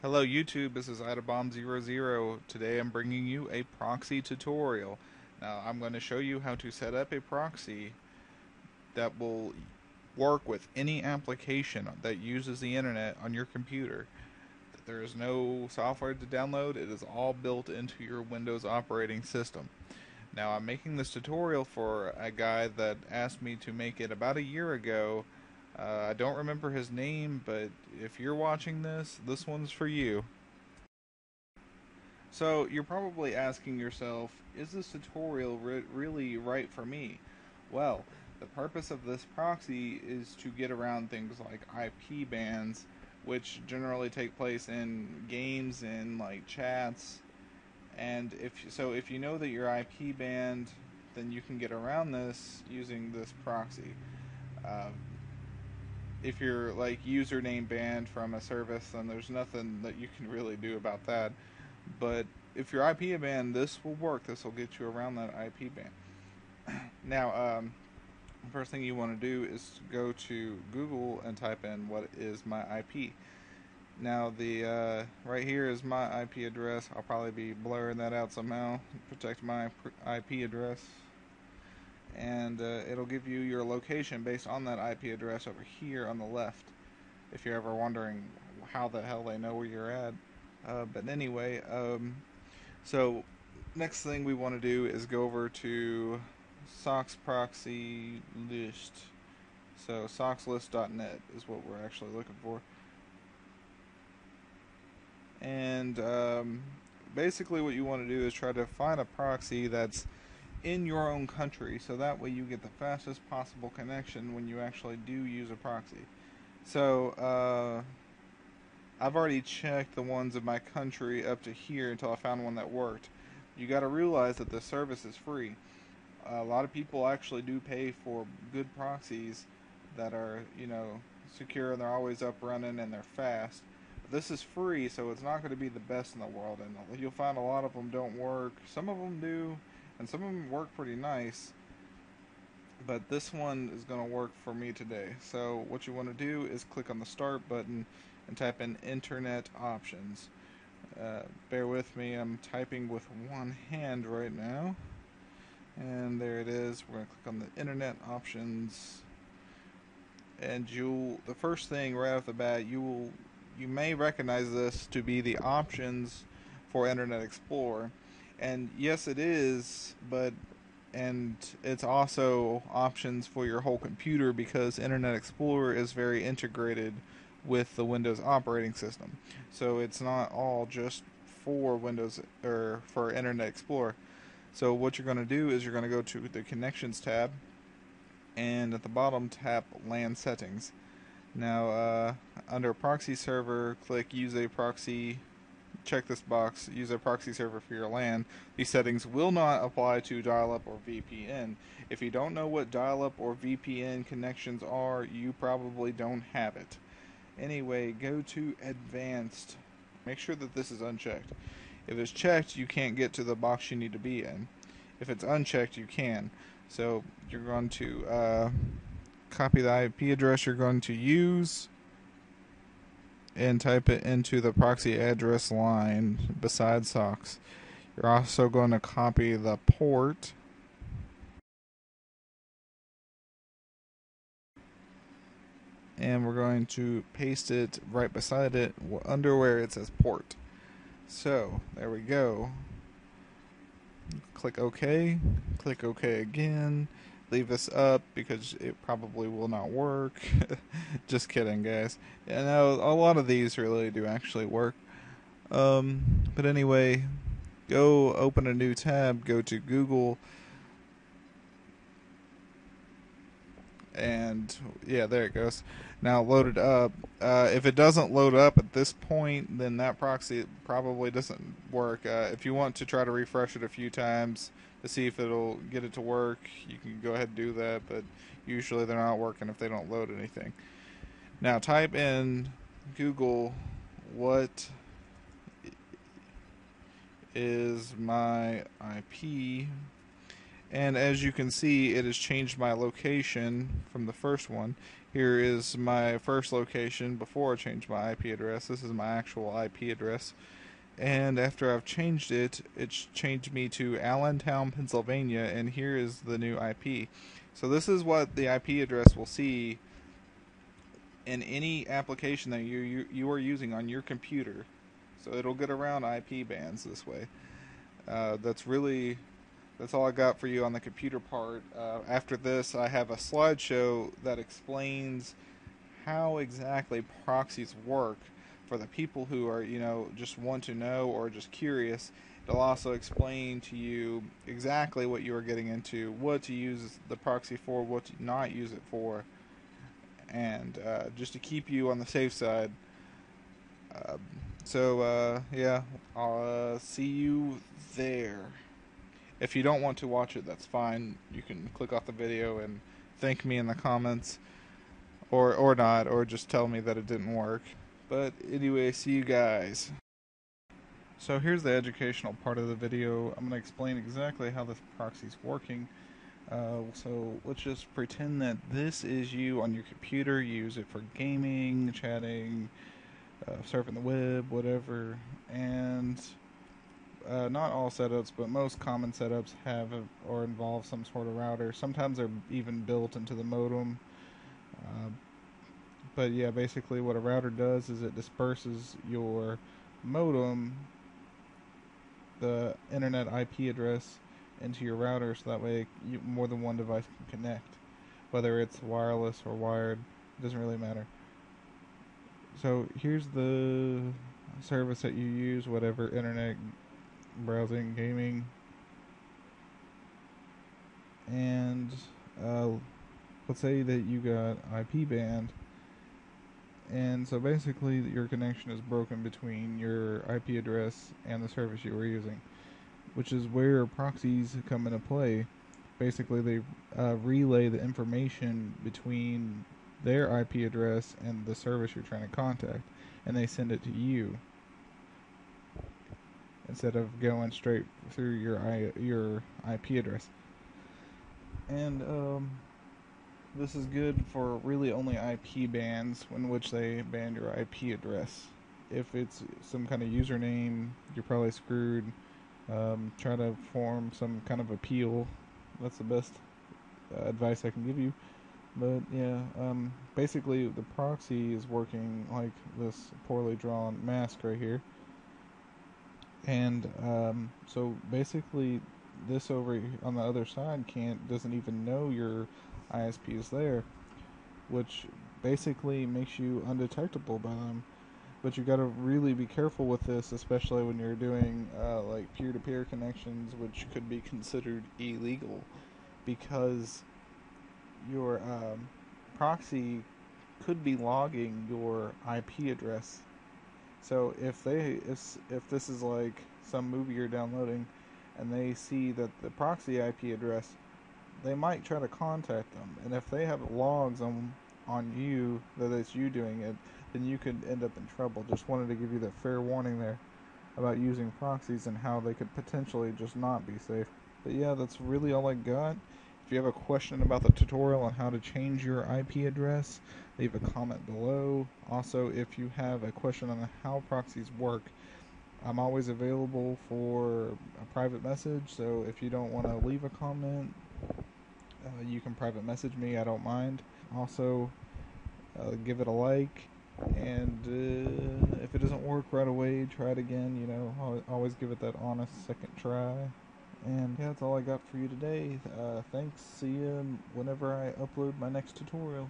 Hello YouTube, this is Idabomb00. Today I'm bringing you a proxy tutorial. Now I'm going to show you how to set up a proxy that will work with any application that uses the internet on your computer. There is no software to download, it is all built into your Windows operating system. Now I'm making this tutorial for a guy that asked me to make it about a year ago. I don't remember his name, but if you're watching this, this one's for you. So you're probably asking yourself, is this tutorial really right for me? Well, the purpose of this proxy is to get around things like IP bans, which generally take place in games and like chats. And if you know that you're IP banned, then you can get around this using this proxy. If you're like username banned from a service, then there's nothing that you can really do about that. But if you're IP banned, this will work. This will get you around that IP ban. Now, the first thing you want to do is go to Google and type in what is my IP. Now, the right here is my IP address. I'll probably be blurring that out somehow. Protect my IP address. And it'll give you your location based on that IP address over here on the left, if you're ever wondering how the hell they know where you're at. But anyway, so next thing we want to do is go over to sockslist. So sockslist.net is what we're actually looking for. And basically what you want to do is try to find a proxy that's in your own country, so that way you get the fastest possible connection when you actually do use a proxy. So I've already checked the ones in my country up to here until I found one that worked. You got to realize that the service is free. A lot of people actually do pay for good proxies that are, you know, secure and they're always up running and they're fast. This is free, so it's not going to be the best in the world, and you'll find a lot of them don't work. Some of them do, and some of them work pretty nice, but this one is going to work for me today. So what you want to do is click on the start button and type in internet options. Bear with me, I'm typing with one hand right now, and there it is. We're going to click on the internet options, and the first thing right off the bat, you may recognize this to be the options for Internet Explorer. And yes, it is, and it's also options for your whole computer, because Internet Explorer is very integrated with the Windows operating system. So it's not all just for Windows or for Internet Explorer. So what you're going to do is you're going to go to the Connections tab, and at the bottom tap LAN Settings. Now, under Proxy Server, click Use a Proxy. Check this box, use a proxy server for your LAN. These settings will not apply to dial-up or VPN. If you don't know what dial-up or VPN connections are, you probably don't have it. Anyway, go to Advanced. Make sure that this is unchecked. If it's checked, you can't get to the box you need to be in. If it's unchecked, you can. So you're going to copy the IP address you're going to use and type it into the proxy address line beside socks. You're also going to copy the port. And we're going to paste it right beside it under where it says port. So, there we go. Click OK again. Leave this up because it probably will not work. Just kidding, guys. You know, a lot of these really do actually work. But anyway, go open a new tab, go to Google, and yeah, there it goes. Now load it up. If it doesn't load up at this point, then that proxy probably doesn't work. If you want to try to refresh it a few times to see if it'll get it to work, you can go ahead and do that, but usually they're not working if they don't load anything. Now type in Google, what is my IP, and as you can see, it has changed my location from the first one. Here is my first location before I changed my IP address. This is my actual IP address, and after I've changed it, it's changed me to Allentown, Pennsylvania, and here is the new IP. So this is what the IP address will see in any application that you are using on your computer. So it'll get around IP bans this way. That's all I got for you on the computer part. After this, I have a slideshow that explains how exactly proxies work for the people who are, just want to know or just curious. It'll also explain to you exactly what you are getting into, what to use the proxy for, what to not use it for, and just to keep you on the safe side. Yeah, I'll see you there. If you don't want to watch it, that's fine. You can click off the video and thank me in the comments, or not, or just tell me that it didn't work. But anyway, see you guys. So here's the educational part of the video. I'm going to explain exactly how this proxy's working. So let's just pretend that this is you on your computer. You use it for gaming, chatting, surfing the web, whatever, and not all setups, but most common setups have or involve some sort of router. Sometimes they're even built into the modem, but yeah, basically what a router does is it disperses your modem, the internet IP address, into your router, so that way more than one device can connect, whether it's wireless or wired. It doesn't really matter. So here's the service that you use, whatever, internet, browsing, gaming, and let's say that you got IP banned, and so basically your connection is broken between your IP address and the service you were using, which is where proxies come into play. Basically they relay the information between their IP address and the service you're trying to contact, and they send it to you instead of going straight through your IP address. And this is good for really only IP bans, in which they ban your IP address. If it's some kind of username, you're probably screwed. Try to form some kind of appeal. That's the best advice I can give you. But yeah, basically the proxy is working like this poorly drawn mask right here. And so basically this over on the other side doesn't even know your ISP is there, which basically makes you undetectable by them. But you got to really be careful with this, especially when you're doing like peer-to-peer connections, which could be considered illegal, because your proxy could be logging your IP address. So if this is like some movie you're downloading and they see that the proxy IP address, they might try to contact them. And if they have logs on you that it's you doing it, then you could end up in trouble. Just wanted to give you that fair warning there about using proxies and how they could potentially just not be safe. But yeah, that's really all I got. If you have a question about the tutorial on how to change your IP address, leave a comment below. Also, if you have a question on how proxies work, I'm always available for a private message, so if you don't want to leave a comment, you can private message me, I don't mind. Also, give it a like, and if it doesn't work right away, try it again, always give it that honest second try. And yeah, that's all I got for you today. Thanks, see you whenever I upload my next tutorial.